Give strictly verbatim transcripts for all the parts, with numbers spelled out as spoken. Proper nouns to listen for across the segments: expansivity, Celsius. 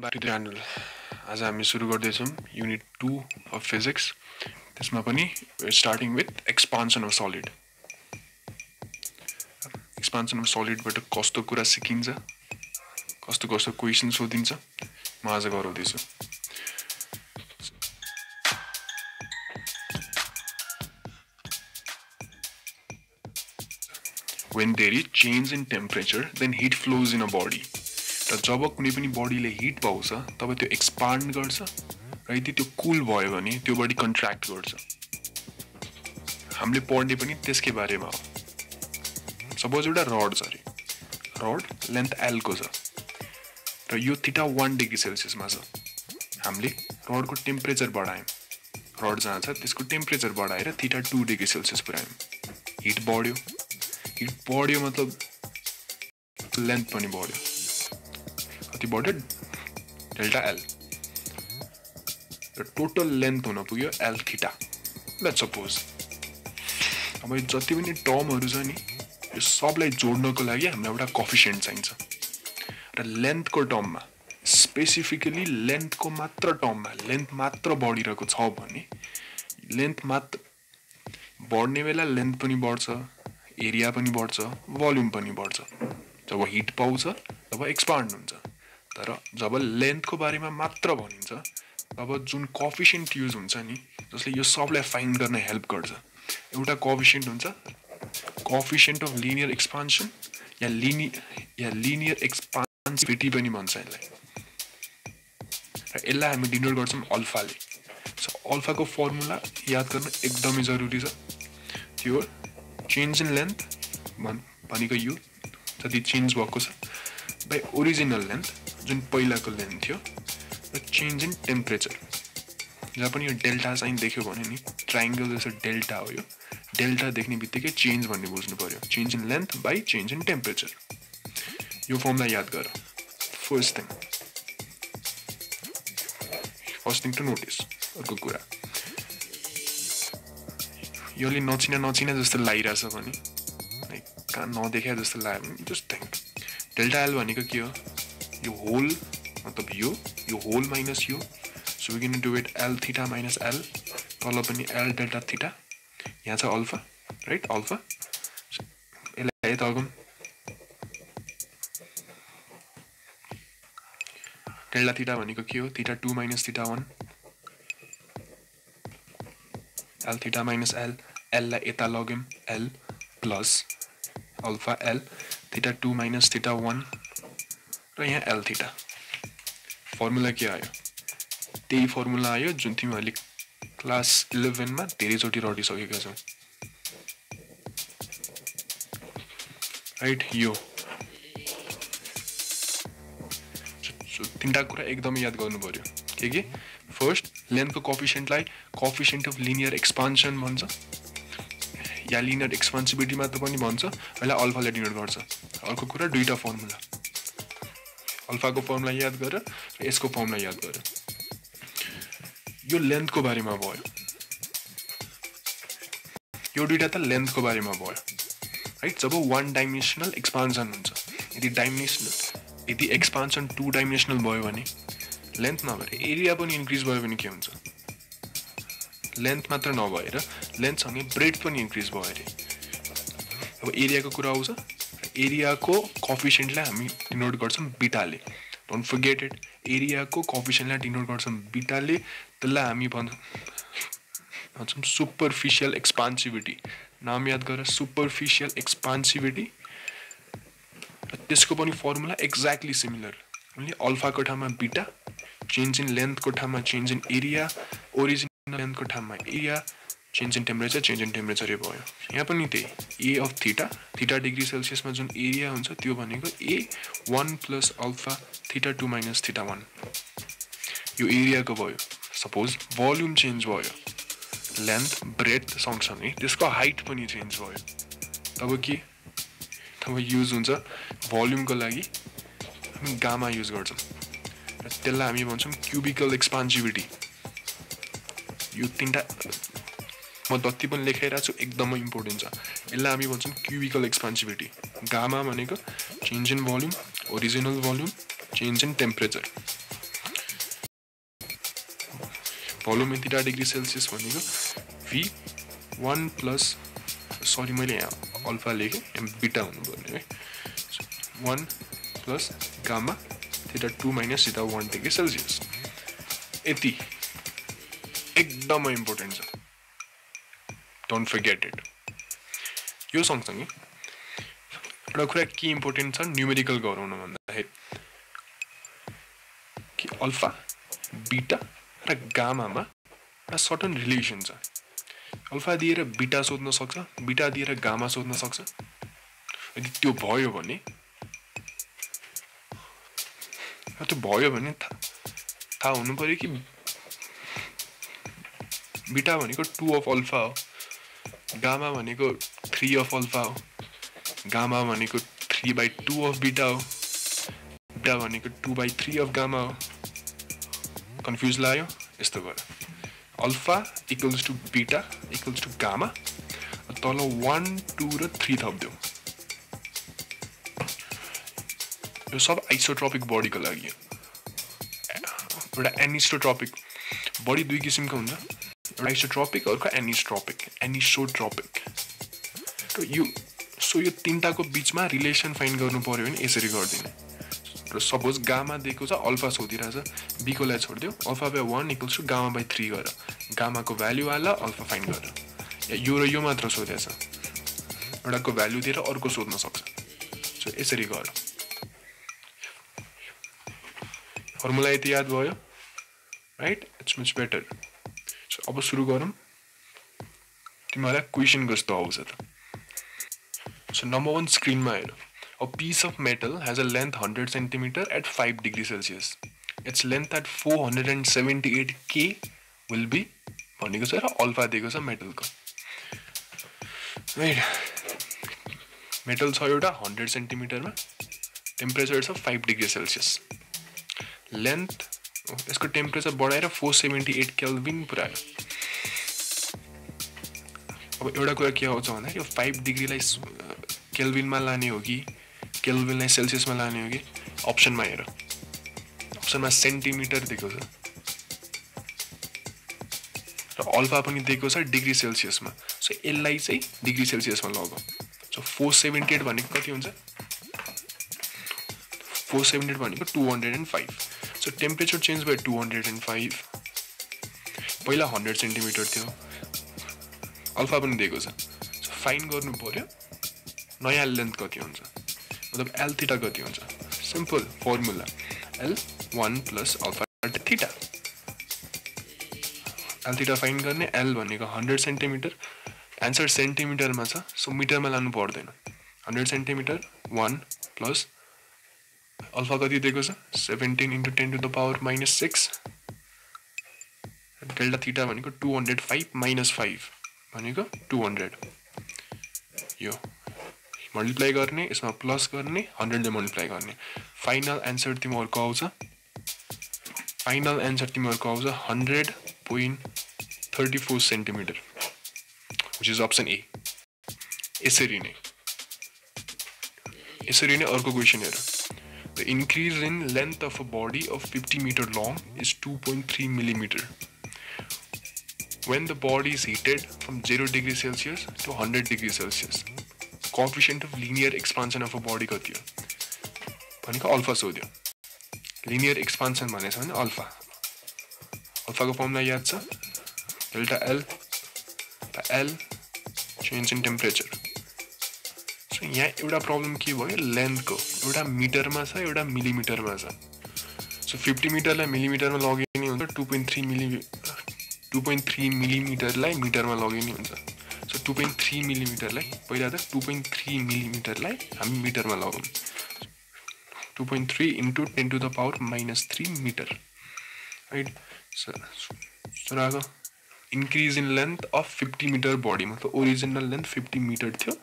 बारे चैनल आज हम सुरु गर्दैछौं यूनिट टू अफ फिजिक्स। त्यसमा पनि starting with expansion of solid. Expansion of सलिडबाट कस्तो कुरा सिकिन्छ, कस्तो कस्तो क्वेसन सोधिन्छ म आज गराउँदैछु। When there is change in temperature, then heat flows in a body. र जब कुनै पनि बडीले हिट पाउँछ तब त्यो एक्सपान्ड गर्छ र यदि त्यो कुल भयो भने त्यो बडी कन्ट्र्याक्ट गर्छ। हामीले पढ्ने पनि त्यसकै बारेमा हो। सपोज एउटा रड छ, अरे रड लेन्थ एल को छ र यो थीटा वन डिग्री सेल्सियसमा छ। हामीले रडको टेम्परेचर बढायौँ, रड जहाँ छ त्यसको टेम्परेचर बढाएर थीटा टू डिग्री सेल्सियस पुऱ्यायौँ। हिट बढ्यो, हिट बढ्यो मतलब लेन्थ पनि बढ्यो। बढ्यो डेल्टा एल र टोटल लेन्थ हुन पुग्यो एल थीटा। ल सपोज अब यो जति पनि टर्महरू छ नि यो सबलाई जोड्नको लागि हामीलाई एउटा कोफिसिएन्ट चाहिन्छ र लेन्थको टर्ममा, स्पेसिफिकली लेन्थको मात्र टर्ममा, लेन्थ मात्र बढिरहेको छ भने लेन्थ मात्र बढ्ने बेला लेन्थ पनि बढ्छ, एरिया पनि बढ्छ, भोल्युम पनि बढ्छ। जब हिट पाउँछ तब एक्सपान्ड हुन्छ। तर जब लेंथ को बारे में मात्र भनिन्छ तब जुन कोफिसिएन्ट यूज हुन्छ नि जसले यो सबलाई फाइन्ड गर्न हेल्प गर्छ। एउटा कोफिसिएन्ट हुन्छ कोफिसिएन्ट अफ लिनियर एक्सपान्सन या लिनि या लिनियर एक्सपान्सिभिटी पनि भन्छ यसलाई। र यसलाई हामी डिनोट गर्छौं अल्फाले। सो अल्फा को फर्मुला याद गर्नु एकदमै जरुरी छ। त्यो चेन्ज इन लेंथ भनेको यो जति चेन्ज भएको छ बाई ओरिजिनल लेंथ जुन पहिलाको लेन्थ थियो र चेन्ज इन टेम्परेचर। जहाँ पनि यो डेल्टा साइन देख्यो भने नि ट्राइङ्गल जस्तो डेल्टा हो, यो डेल्टा देख्ने बित्तिकै चेन्ज भन्ने बुझ्नु पर्यो। Change in length by change in temperature, यो फर्मुला याद गर। First thing first thing to notice. अर्को कुरा यसले नचिना नचिना जस्तो लागिरहेछ भने लाइक कहाँ नदेखा जस्तो लाग्यो भने जस्ट थिङ्क डेल्टा एल भनेको के हो? यो होल मतलब यो यो होल माइनस यो। So we can do it L theta minus L, तल पनि एल डेल्टा थीटा, यहाँ छ अल्फा, राइट अल्फा। यसलाई यता अगम डेल्टा थीटा भनेको के हो? Theta two minus theta one, L theta minus L, एललाई यता लग्यौँ L plus alpha L, theta two minus theta one र यहाँ एल थीटा। फर्मुला के आयो? त्यही फर्मुला आयो जुन तिमीहरूले क्लास इलेवेन में धेरैचोटि रटिसकेका छौ, राइट। यो तीनटा कुरा एकदमै याद गर्नु पर्यो। के के? फर्स्ट लेंथ को कोफिसिएन्टलाई कोफिसिएन्ट अफ लिनियर एक्सपान्सन भन्छ या लिनियर एक्सपान्सिभिटी मात्र पनि भन्छ। यसलाई अल्फाले डिनोट गर्छ। अर्को कुरा दुईटा फर्मुला, अल्फा को फर्मुला याद गर र यसको फर्मुला याद गर। यो लेंथ को बारे में भयो, यो दुईटा त लेंथ को बारे में भयो, राइट। जब वन डाइमेंशनल एक्सपान्सन हुन्छ, यदि डाइमेंशनल यदि एक्सपान्सन टू डाइमेंशनल भयो भने लेंथ नभएर एरिया पनि इन्क्रिज भयो भने के हुन्छ? लेंथ मात्र नभएर लेंथसँगै ब्रेथ पनि इन्क्रिज भयो अरे। अब एरिया को कुरा आउँछ। एरिया को कोफिसिएन्टलाई हामी डिनोट गर्छौं बीटाले। डोन्ट फर्गेट इट, एरिया को कोफिसिएन्टलाई डिनोट गर्छौं बीटाले। त्यसलाई हामी भन्छौं सुपरफिशियल एक्सपान्सिभिटी। नाम याद गर, सुपरफिशियल एक्सपान्सिभिटी। त्यसको पनि formula exactly similar, only alpha को ठाउँमा बीटा, चेन्ज इन लेंथ को ठाउँमा change in area, original length को ठाउँमा area, change in temperature change in temperature भयो। यहाँ पनि त्यही A of theta, theta degree सेल्सियसमा जुन एरिया हुन्छ त्यो भनेको A one plus alpha theta two minus theta one, यो एरिया को भयो। सपोज भोल्युम चेन्ज भयो, लेंथ ब्रेथ सँगसँगै त्यसको हाइट पनि चेन्ज भयो। तब के तब युज हुन्छ भोल्युम को लागि हामी गामा युज गर्छौं र त्यसलाई हामी भन्छौं क्यूबिकल एक्सपान्सिभिटी। यो तीनटा म जति पनि लेखाइरहेको छु एकदमै इम्पोर्टेन्ट छ। यसलाई हामी भन्छौँ क्यूबिकल एक्सपान्सिभिटी। गामा भनेको change in volume, original volume, change in temperature. Follow में थीटा डिग्री सेल्सियस भनेको भी वन प्लस सरी मैं यहाँ अल्फा लेखें बीटा होने हाई one plus gamma theta two minus theta one degree Celsius ये एकदम इंपोर्टेंट डोन्ट फर्गेट इट। यो सँगसँगै एउटा कुरा के इम्पोर्टेन्ट छ न्यूमेरिकल गराउन भन्दाखेरि कि अल्फा बीटा र गामामा एउटा सर्टन रिलेसन छ। अल्फा दिएर बीटा सोध्न सक्छ, बीटा दिएर गामा सोध्न सक्छ। यदि त्यो भयो भने त्यो भयो भने थाहा थाहा हुनु पर्यो कि बीटा भनेको टू अफ अल्फा हो, गामा भनेको थ्री अफ अल्फा हो, गामा भनेको three by two of beta हो, बीटा भनेको two by three of gamma हो। कन्फ्युज लाग्यो? यस्तो भयो alpha equals to beta equals to gamma तल वन टू र थ्री थप्दियो। यो सब आइसोट्रोपिक बडीको लागि हो। एउटा एनिसोट्रोपिक बडी दुई किसिमको हुन्छ, आइसोट्रोपिक अर्को एनिसोट्रोपिक एनिसोट्रोपिक। तो यो सो यो तीनटा को बीच में रिलेसन फाइंड गर्नु पर्यो भने यसरी गर्दिनु। र सपोज गामा दिएको छ अल्फा सोधिराछ, बी को लाई छोड्दियो alpha by one equals to gamma by three गर, गामा को भ्यालु वाला अल्फा फाइंड गर। यो र यो मात्र सोधेछ, एउटा को भ्यालु दिएर अर्को सोध्न सक्छ। सो यसरी गर। फर्मुला यति याद भयो राइट? It's much better. अब सुरु गरौँ तिमीलाई क्वेसन कस्तो आउँछ त। सो नंबर वन स्क्रीन में हेर, a piece of metal has a length hundred centimetre at five degree celsius, its length at four hundred and seventy eight K will be भनेको छ र अल्फा दिएको छ मेटल को। मेटल छ एउटा हंड्रेड सेंटीमीटर में, टेम्परेचर छ फाइव डिग्री सेल्सियस, लेंथ इसको टेम्परेचर बढ़ाएर फोर सेवेन्टी एट केल्विन पुरायो। अब एउटा कुरा के आउँछ भन्दा यो फाइव डिग्रीलाई केल्विन में लाने हो कि केल्विनलाई सेल्सियस में लाने हो कि अप्सन में हेर, अप्सन में सेंटीमीटर दिएको छ र अल्फा पनि दिएको छ डिग्री सेल्सियस में। सो यसलाई चाहिँ डिग्री सेल्सियस में लगाऊ। सो फोर सेवेन्टी एट भनेको कति हुन्छ? फोर सेवेन्टी एट भनेको two hundred and five. So temperature change by two hundred and five, पहिला हंड्रेड सेंटीमीटर थियो, अल्फा पनि दिएको छ। सो फाइन गर्नु पर्यो नयाँ लेंथ कति हुन्छ, मतलब एल थीटा कति हुन्छ। Simple formula L one plus alpha theta. L theta find गर्ने, एल भनेको हंड्रेड सेंटीमीटर, एंसर सेंटीमीटर में छ सो मीटर में लानु पर्दैन। Hundred centimetre one plus alpha कति दिएको छ seventeen into ten to the power minus six, delta theta भनेको two hundred five minus five भनेको टू हंड्रेड। यो मल्टिप्लाई गर्ने, इसमें प्लस गर्ने, हंड्रेड ले मल्टिप्लाई गर्ने। फाइनल एंसर तिमीहरूको आउँछ फाइनल एंसर तिमीहरूको आउँछ hundred point thirty four centimetre which is option A. यसरी नै यसरी नै अर्को क्वेसन हेर। The increase in length of a body of fifty meter long is two point three millimeter when the body is heated from zero degree Celsius to one hundred degree Celsius. Coefficient of linear expansion of a body kati ho bhaneko alpha sodyo. Linear expansion bhanecha bhane alpha, alpha ko formula yaad cha delta l by l change in temperature। यहाँ एउटा problem के भयो length को, एउटा metre में छ एउटा millimetre में छ। सो फिफ्टी मीटरलाई मिलीमीटर में लगे नहीं, two point three milli two point three मिलीमीटरलाई मीटर में लगे नहीं हुन्छ। सो टू पॉइंट थ्री मिलीमीटरलाई पहिला त टू पॉइंट थ्री मिलीमीटरलाई हामी मीटर में लगाऊ। Two point three into ten to the power minus three metre right. So increase in length of fifty metre body, मतलब ओरिजिनल लेंथ फिफ्टी मीटर थियो,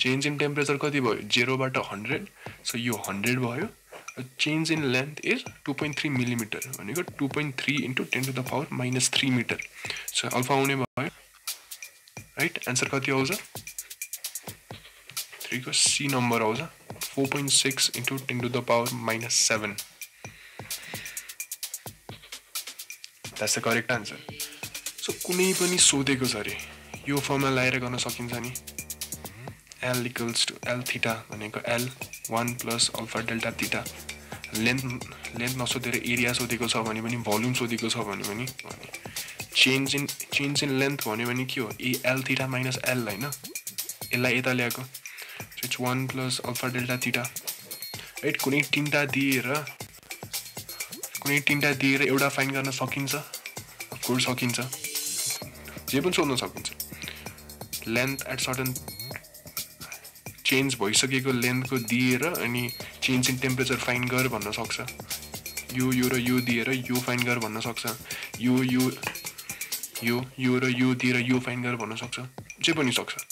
change in temperature कति भयो zero बाट hundred, so यो hundred भयो। Change in length is two point three millimetre भनेको two point three into ten to the power minus three metre. So alpha आउने भयो right. Answer कति आउँछ थ्री को सी नंबर आउँछ four point six into ten to the power minus seven. That's the correct answer. कुनै पनि सोधेको छ रे यो फर्मुलालाई र गर्न सकिन्छ नि L equals to L theta भनेको L one plus alpha delta theta length length नसोधेर एरिया सोधेको छ भने पनि भोल्युम सोधेको छ भने पनि change in change in length भन्यो भने के हो ए L theta minus L हैन यसलाई यता ल्याएको it's one plus alpha delta theta right कुनै तीनटा दिएर कुनै तीनटा दिएर एउटा फाइन्ड गर्न सकिन्छ अफ कोर्स सकिन्छ जे पनि सोध्न सकिन्छ लेंथ एट सर्टेन चेन्ज भइसकेको लेंथ को दिएर अनि चेन्ज इन टेम्परेचर फाइन्ड गर भन्न सक्छ यो यो र यो दिएर यो फाइन्ड गर भन्न सक्छ यो यो यो यो र यो दिएर यो फाइन्ड गर भन्न सक्छ जे पनि सक्छ है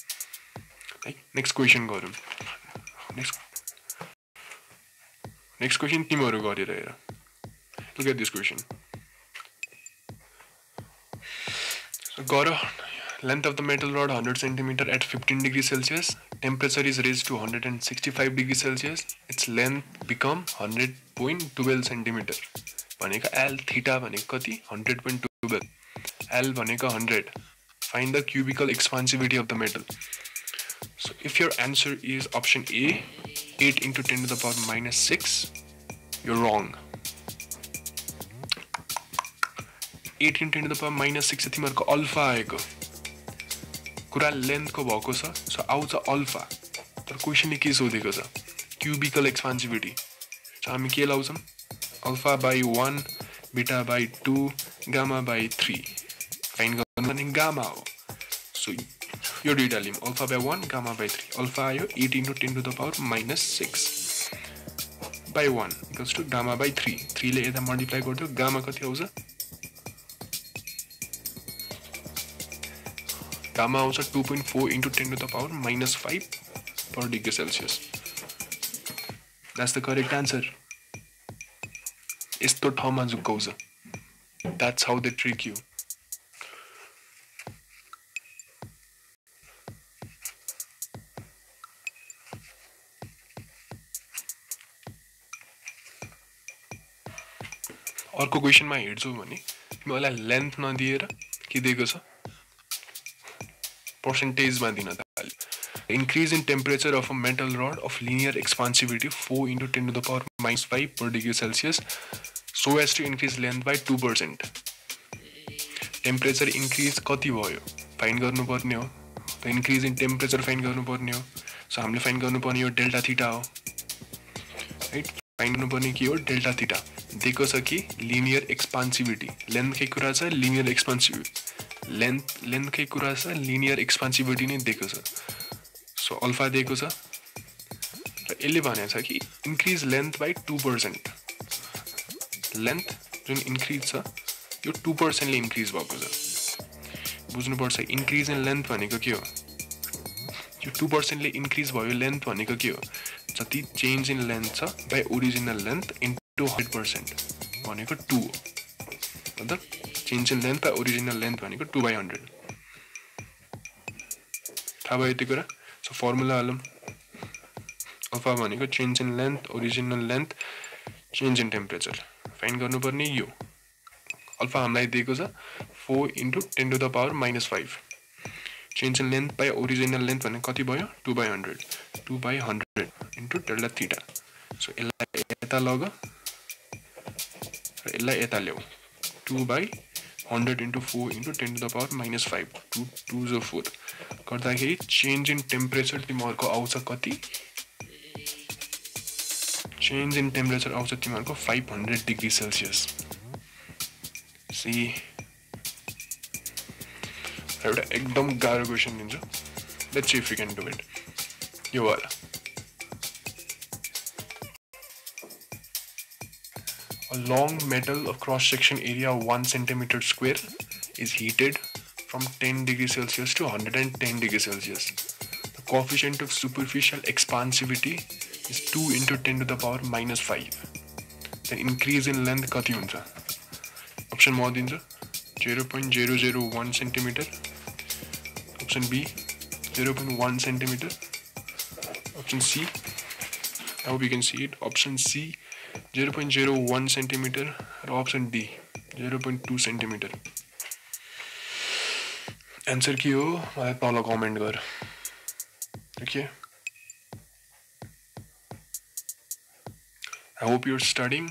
नेक्स्ट क्वेशन गरौँ नेक्स्ट नेक्स्ट क्वेशन तिमीहरु गरेर हेर look at this question so गर Length of the metal rod one hundred centimeters at fifteen degrees Celsius. Temperature is raised to one hundred sixty-five degrees Celsius. Its length become one hundred point one two centimeters. भनेको L theta भनेको कति one hundred point one two. L भनेको one hundred. Find the cubical expansivity of the metal. So if your answer is option A, eight into ten to the power minus six, you're wrong. eight into ten to the power minus six तिम्रो alpha आएको कुरा length को भएको छ so आउँछ alpha तर क्वेशनले के सोधेको छ क्यूबिकल एक्सपेन्सिभिटी सो हामी के लाउँछम alpha by one beta by two gamma by three find गर्नु भने गामा हो सो यो डेटा लिम alpha by one gamma by three alpha आयो eight into ten to the power minus six by one equals to gamma by three three ले यता multiply गर्दा gamma कति आउँछ गामा आउँछ two point four into ten to the power minus five per degree Celsius. That's the correct answer. यस्तो ठाउँमा झुक्काउँछ. That's how they trick you. अर्को क्वेशनमा हेर्छौ भने मलाई लेंथ नदिएर के दिएको छ Percentage में दिन था Increase in temperature of a metal rod of linear expansivity four into ten to the power minus five per degree Celsius so as to increase length by two percent. Temperature increase कति भयो? Find करनु पर्ने हो. The increase in temperature find करनु पर्ने हो. So हमले find करनु पर्ने हो delta theta हो. Right? Find करनु पर्ने की हो delta theta. देखो सकी linear expansivity. Length के कुरा सा linear expansivity. लेंथ लेंथ के कुरा छ लिनियर एक्सपेन्सिभिटी नै दिएको छ सो अल्फा दिएको छ र यसले भनेको छ कि increase length by two percent length जुन इन्क्रीज छ यो two percent ले इन्क्रीज भएको छ बुझ्नु पर्छ इन्क्रीज इन लेंथ भनेको के हो यो two percent ले इन्क्रीज भयो लेंथ भनेको के हो जति चेन्ज इन लेंथ छ by original length into one hundred percent भनेको two हो मतलब change in length by original length भनेको two by one hundred थाहा भयो त्यो कुरा सो फर्मुला हालौं अल्फा भनेको change in length original length change in temperature find गर्नुपर्ने यो अल्फा हामीलाई दिएको छ four into ten to the power minus five change in length by original length भने कति भयो two by one hundred two by one hundred into delta theta सो यसलाई यता लग र यसलाई यता ल्याऊ two by one hundred into four into ten to the power minus five two twos are four करता है change in temperature तिमार को आउट सकती change in temperature आउट सकती तिमार को five hundred degrees Celsius see ये एकदम गाह्रो क्वेशन दिन्छ let's see if we can do it यो वाला A long metal of cross-section area one centimeter square is heated from ten degrees Celsius to one hundred ten degrees Celsius. The coefficient of superficial expansivity is two into ten to the power minus five. The increase in length kati huncha? Option A dincha zero point zero zero one centimeter. Option B zero point one centimeter. Option C. I hope you can see it. Option C. zero point zero one centimeter और option D zero point two centimeter answer की हो भाई पहला comment कर। देखिए I hope you are studying.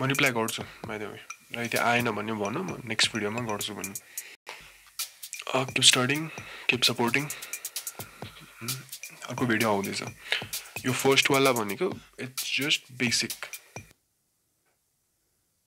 म reply गर्छु by the way, र त्यो आएन भन्ने भन्नु म नेक्स्ट भिडियोमा गर्छु भन्नु। Keep studying, keep supporting. अर्को भिडियो आउँदैछ। यो फर्स्ट वाला भनेको इट्स जस्ट बेसिक।